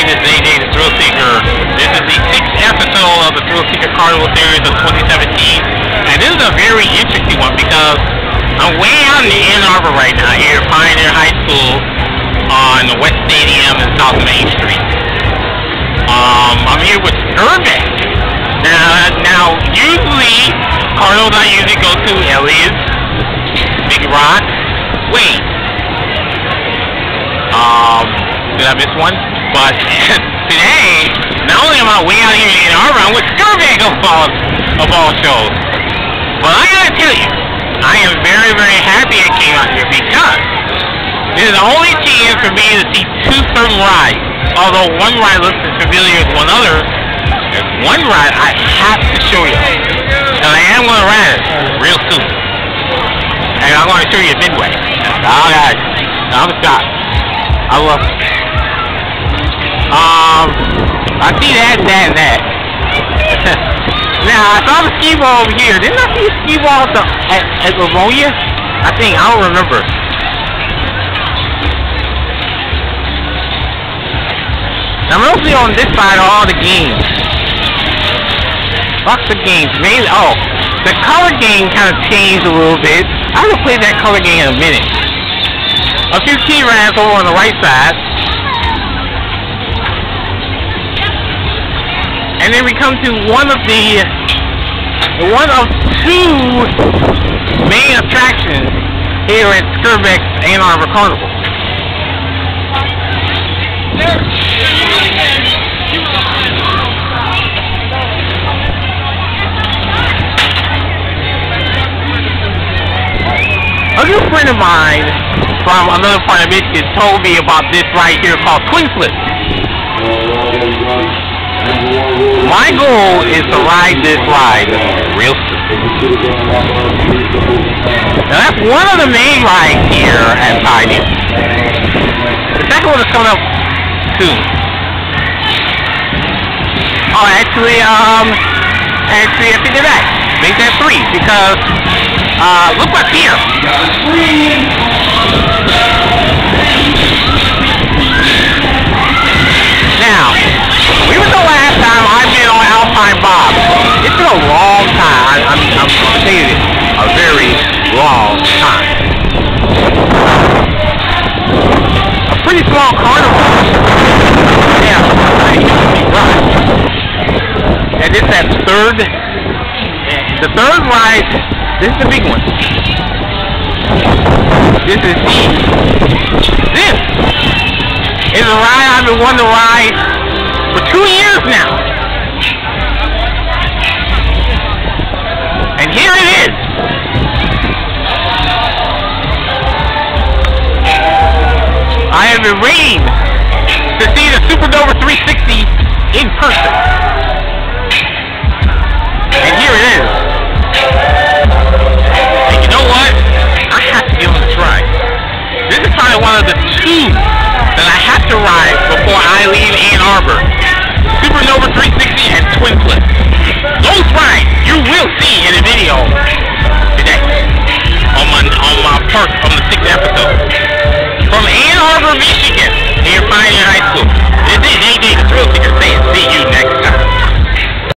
name is AJ, the Thrill Seeker. This is the 6th episode of the Thrill Seeker Cardinals Series of 2017, and this is a very interesting one because I'm way out in the Ann Arbor right now here at Pioneer High School on the West Stadium and South Main Street. I'm here with Skerbeck. Now usually Cardinals I usually go to Elliot's, Big Rock. Wait. Did I miss one? But today, not only am I way out here in Ann Arbor, I'm with Skerbeck of all shows. But I gotta tell you, I am very, very happy I came out here because this is the only chance for me to see two certain rides. Although one ride looks as familiar as one other, there's one ride I have to show you. And I am gonna ride it real soon. And I'm gonna show you it midway. Oh guys, I'm shocked. I love it. I see that. Now, I saw the ski ball over here. Didn't I see a ski ball at Livonia? I think, I don't remember. I'm mostly on this side of all the games. Lots of games, mainly, oh. The color game kind of changed a little bit. I haven't played that color game in a minute. A few key rides over on the right side. And then we come to one of two main attractions here at Skerbeck Ann Arbor Carnival. A good friend of mine from another part of Michigan told me about this right here called Twin Flip. My goal is to ride this ride real soon. Now that's one of the main rides here at Pioneer. The second one is coming up soon. Oh, actually I think they're back. Make that 3 because look what's here. Now. Even the last time I've been on Alpine Bob, it's been a long time. I'm saying it, a very long time. A pretty small carnival. Yeah, right. And it's that the third ride. This is the big one. This is this is a ride I've been wanting to ride for 2 years now, and here it is. I have been waiting to see the Supernova 360 in person.